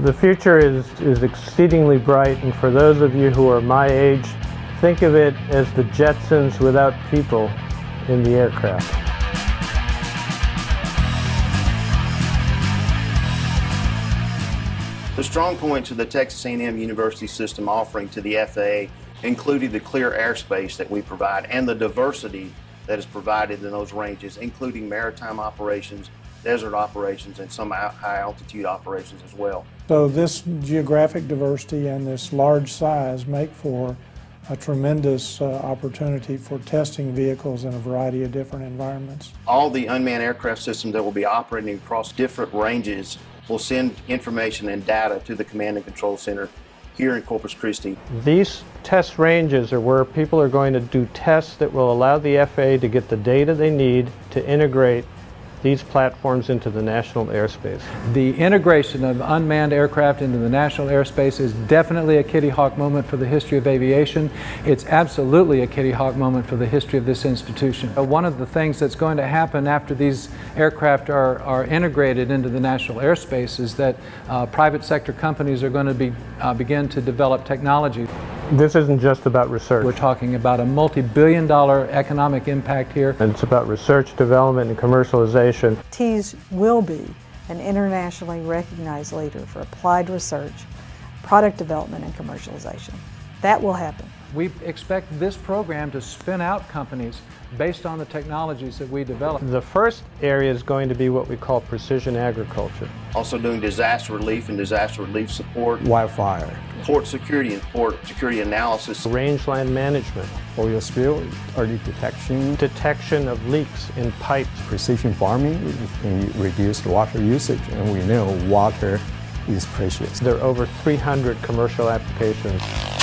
The future is exceedingly bright, and for those of you who are my age, think of it as the Jetsons without people in the aircraft. The strong points of the Texas A&M University System offering to the FAA included the clear airspace that we provide and the diversity that is provided in those ranges, including maritime operations, desert operations, and some high-altitude operations as well. So this geographic diversity and this large size make for a tremendous opportunity for testing vehicles in a variety of different environments. All the unmanned aircraft systems that will be operating across different ranges will send information and data to the Command and Control Center here in Corpus Christi. These test ranges are where people are going to do tests that will allow the FAA to get the data they need to integrate these platforms into the national airspace. The integration of unmanned aircraft into the national airspace is definitely a Kitty Hawk moment for the history of aviation. It's absolutely a Kitty Hawk moment for the history of this institution. One of the things that's going to happen after these aircraft are integrated into the national airspace is that private sector companies are going to begin to develop technology. This isn't just about research. We're talking about a multi-billion dollar economic impact here. And it's about research, development, and commercialization. TEAS will be an internationally recognized leader for applied research, product development, and commercialization. That will happen. We expect this program to spin out companies based on the technologies that we develop. The first area is going to be what we call precision agriculture. Also doing disaster relief and disaster relief support. Wildfire. Port security and port security analysis. Rangeland management. Oil spill, early detection. Detection of leaks in pipes. Precision farming, we reduce water usage, and we know water is precious. There are over 300 commercial applications.